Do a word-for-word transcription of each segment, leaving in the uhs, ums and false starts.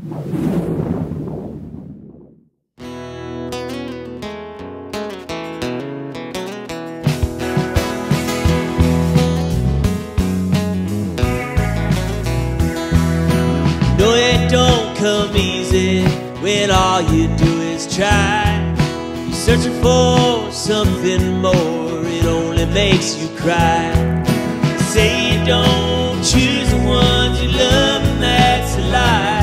No, it don't come easy when all you do is try. You're searching for something more, it only makes you cry. You say you don't choose the ones you love, and that's a lie.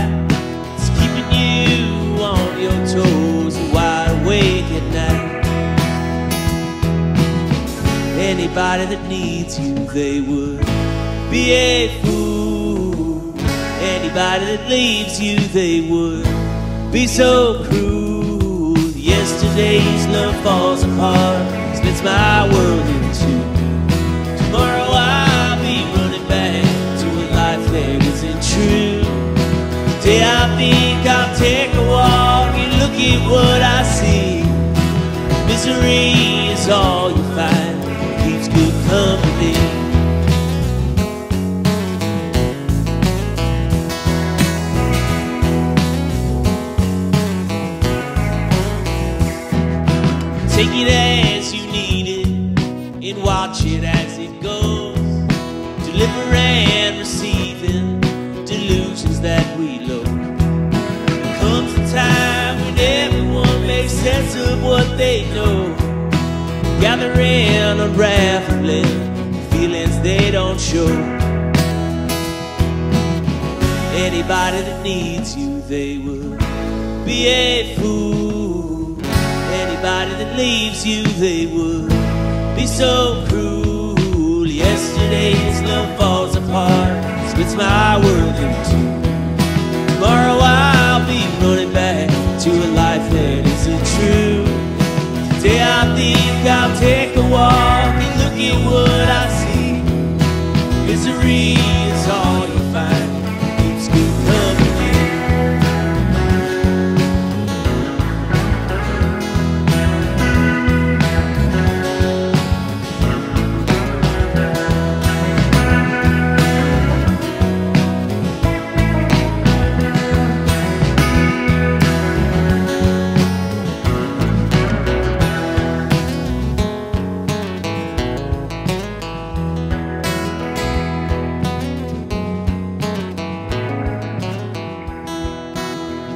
It's keeping you on your toes and wide awake at night. Anybody that needs you, they would be a fool. Anybody that leaves you, they would be so cruel. Yesterday's love falls apart, splits my world in two. Tomorrow I'll be running back to a life that isn't true. Today I think I'll take a walk and look at what I see. Misery is all you find, keeps good company. Take it as you need it and watch it as it goes. Deliver and receiving delusions that we loathe. Comes a time when everyone makes sense of what they know, gathering, unraveling feelings they don't show. Anybody that needs you, they will be a fool. Anybody that leaves you, they would be so cruel. Yesterday's love falls apart, splits my world in two. Tomorrow I'll be running back to a life that isn't true. Today I think I'll take a walk and look at what I see. Misery is all you find, keeps good company.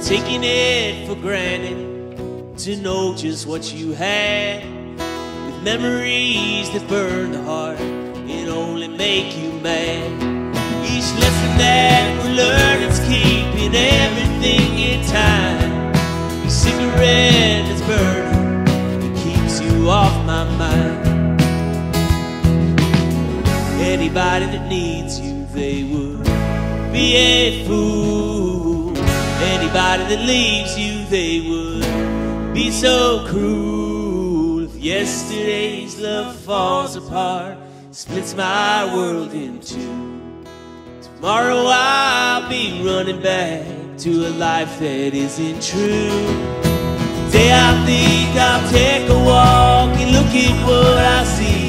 Taking it for granted to know just what you had, with memories that burn the heart and only make you mad. Each lesson that we learn is keeping everything in time. The cigarette that's burning, it keeps you off my mind. Anybody that needs you, they would be a fool. Anybody that leaves you, they would be so cruel. If yesterday's love falls apart, splits my world in two. Tomorrow I'll be running back to a life that isn't true. Today I think I'll take a walk and look at what I see.